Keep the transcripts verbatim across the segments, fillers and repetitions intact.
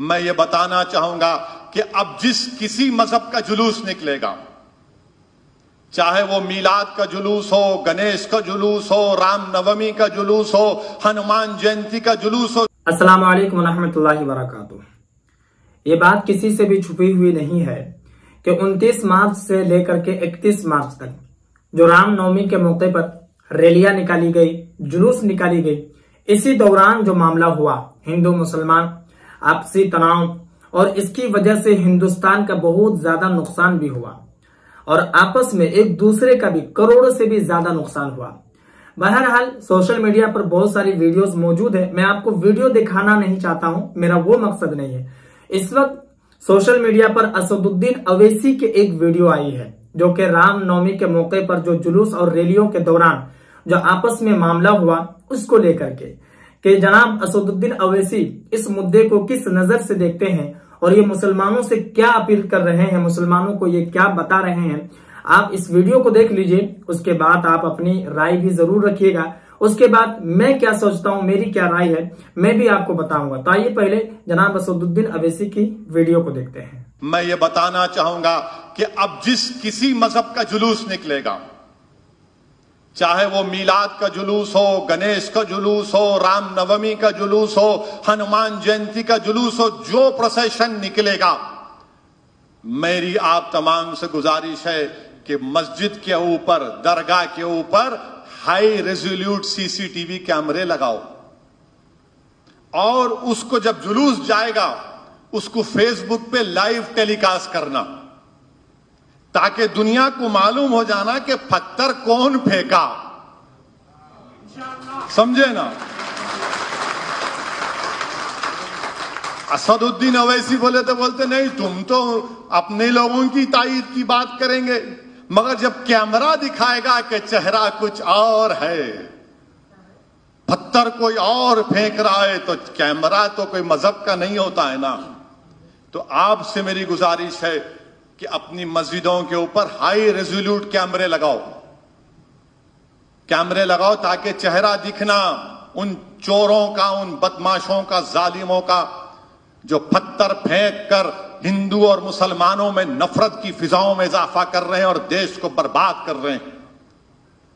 मैं ये बताना चाहूंगा कि अब जिस किसी मजहब का जुलूस निकलेगा, चाहे वो मीलाद का जुलूस हो, गणेश का जुलूस हो, राम नवमी का जुलूस हो, हनुमान जयंती का जुलूस हो। अस्सलाम वालेकुम रहमतुल्लाहि वबरकातुहू। ये बात किसी से भी छुपी हुई नहीं है कि उनतीस मार्च से लेकर के इकतीस मार्च तक जो राम नवमी के मौके पर रैलियां निकाली गई, जुलूस निकाली गई, इसी दौरान जो मामला हुआ, हिंदू मुसलमान आपसी तनाव, और इसकी वजह से हिंदुस्तान का बहुत ज्यादा नुकसान भी हुआ और आपस में एक दूसरे का भी करोड़ों से भी ज्यादा नुकसान हुआ। बहरहाल सोशल मीडिया पर बहुत सारी वीडियोस मौजूद है, मैं आपको वीडियो दिखाना नहीं चाहता हूं, मेरा वो मकसद नहीं है। इस वक्त सोशल मीडिया पर असदुद्दीन ओवैसी की एक वीडियो आई है जो कि राम नवमी के मौके पर जो जुलूस और रैलियों के दौरान जो आपस में मामला हुआ उसको लेकर के कि जनाब असदुद्दीन ओवैसी इस मुद्दे को किस नजर से देखते हैं और ये मुसलमानों से क्या अपील कर रहे हैं, मुसलमानों को ये क्या बता रहे हैं। आप इस वीडियो को देख लीजिए, उसके बाद आप अपनी राय भी जरूर रखिएगा। उसके बाद मैं क्या सोचता हूँ, मेरी क्या राय है, मैं भी आपको बताऊंगा। तो आइए पहले जनाब असदुद्दीन ओवैसी की वीडियो को देखते हैं। मैं ये बताना चाहूंगा कि अब जिस किसी मजहब का जुलूस निकलेगा, चाहे वो मीलाद का जुलूस हो, गणेश का जुलूस हो, राम नवमी का जुलूस हो, हनुमान जयंती का जुलूस हो, जो प्रोसेशन निकलेगा, मेरी आप तमाम से गुजारिश है कि मस्जिद के ऊपर, दरगाह के ऊपर हाई रेजोल्यूट सीसीटीवी कैमरे लगाओ और उसको जब जुलूस जाएगा उसको फेसबुक पे लाइव टेलीकास्ट करना, ताकि दुनिया को मालूम हो जाना कि पत्थर कौन फेंका। समझे ना? असदुद्दीन ओवैसी बोले तो बोलते नहीं, तुम तो अपने लोगों की तारीफ की बात करेंगे, मगर जब कैमरा दिखाएगा कि चेहरा कुछ और है, पत्थर कोई और फेंक रहा है, तो कैमरा तो कोई मजहब का नहीं होता है ना। तो आपसे मेरी गुजारिश है कि अपनी मस्जिदों के ऊपर हाई रेजोल्यूट कैमरे लगाओ, कैमरे लगाओ ताकि चेहरा दिखना उन चोरों का, उन बदमाशों का, जालिमों का, जो पत्थर फेंक कर हिंदू और मुसलमानों में नफरत की फिजाओं में इजाफा कर रहे हैं और देश को बर्बाद कर रहे हैं।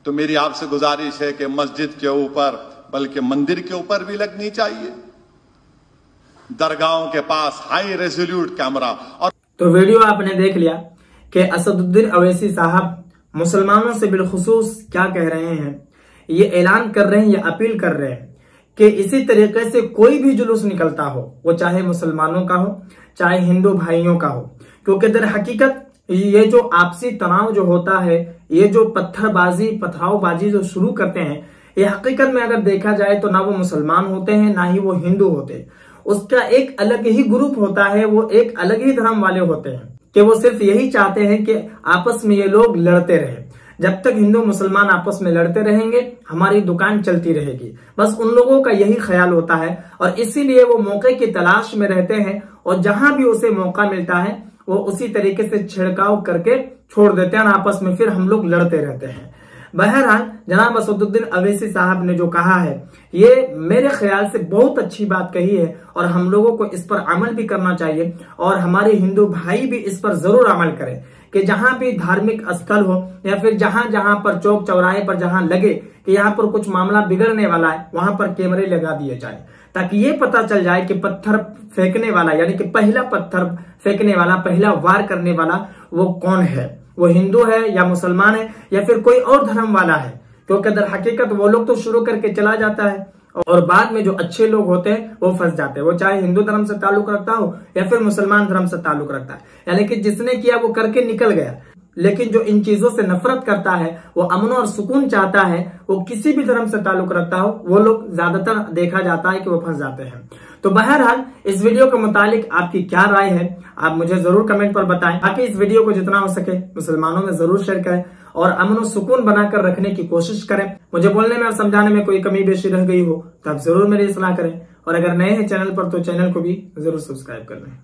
तो मेरी आपसे गुजारिश है कि मस्जिद के ऊपर, बल्कि मंदिर के ऊपर भी लगनी चाहिए, दरगाहों के पास हाई रेजोल्यूट कैमरा। और तो वीडियो आपने देख लिया कि असदुद्दीन ओवैसी साहब मुसलमानों से बिलखुसूस क्या कह रहे हैं, ये ऐलान कर रहे हैं, ये अपील कर रहे हैं कि इसी तरीके से कोई भी जुलूस निकलता हो, वो चाहे मुसलमानों का हो चाहे हिंदू भाइयों का हो, क्योंकि दर हकीकत ये जो आपसी तनाव जो होता है, ये जो पत्थरबाजी, पथरावबाजी जो शुरू करते हैं, ये हकीकत में अगर देखा जाए तो ना वो मुसलमान होते हैं ना ही वो हिंदू होते हैं। उसका एक अलग ही ग्रुप होता है, वो एक अलग ही धर्म वाले होते हैं कि वो सिर्फ यही चाहते हैं कि आपस में ये लोग लड़ते रहे। जब तक हिंदू मुसलमान आपस में लड़ते रहेंगे हमारी दुकान चलती रहेगी, बस उन लोगों का यही ख्याल होता है और इसीलिए वो मौके की तलाश में रहते हैं और जहां भी उसे मौका मिलता है वो उसी तरीके से छिड़काव करके छोड़ देते हैं और आपस में फिर हम लोग लड़ते रहते हैं। बहरहाल जनाब असदुद्दीन ओवैसी साहब ने जो कहा है ये मेरे ख्याल से बहुत अच्छी बात कही है और हम लोगों को इस पर अमल भी करना चाहिए और हमारे हिंदू भाई भी इस पर जरूर अमल करें कि जहां भी धार्मिक स्थल हो या फिर जहां जहां पर चौक चौराहे पर जहां लगे कि यहाँ पर कुछ मामला बिगड़ने वाला है, वहां पर कैमरे लगा दिए जाए ताकि ये पता चल जाए कि पत्थर फेंकने वाला, यानी कि पहला पत्थर फेंकने वाला, पहला वार करने वाला वो कौन है, वो हिंदू है या मुसलमान है या फिर कोई और धर्म वाला है। क्योंकि दर हकीकत वो लोग तो शुरू करके चला जाता है और बाद में जो अच्छे लोग होते हैं वो फंस जाते हैं, वो चाहे हिंदू धर्म से ताल्लुक रखता हो या फिर मुसलमान धर्म से ताल्लुक रखता है, यानी कि जिसने किया वो करके निकल गया। लेकिन जो इन चीजों से नफरत करता है, वो अमन और सुकून चाहता है, वो किसी भी धर्म से ताल्लुक रखता हो, वो लोग ज्यादातर देखा जाता है कि वो फंस जाते हैं। तो बहरहाल इस वीडियो के मुतालिक आपकी क्या राय है, आप मुझे जरूर कमेंट पर बताएं। बाकी इस वीडियो को जितना हो सके मुसलमानों में जरूर शेयर करें और अमन और सुकून बनाकर रखने की कोशिश करें। मुझे बोलने में और समझाने में कोई कमी बेशी रह गई हो तो आप जरूर मेरी सलाह करें और अगर नए हैं चैनल पर तो चैनल को भी जरूर सब्सक्राइब कर लें।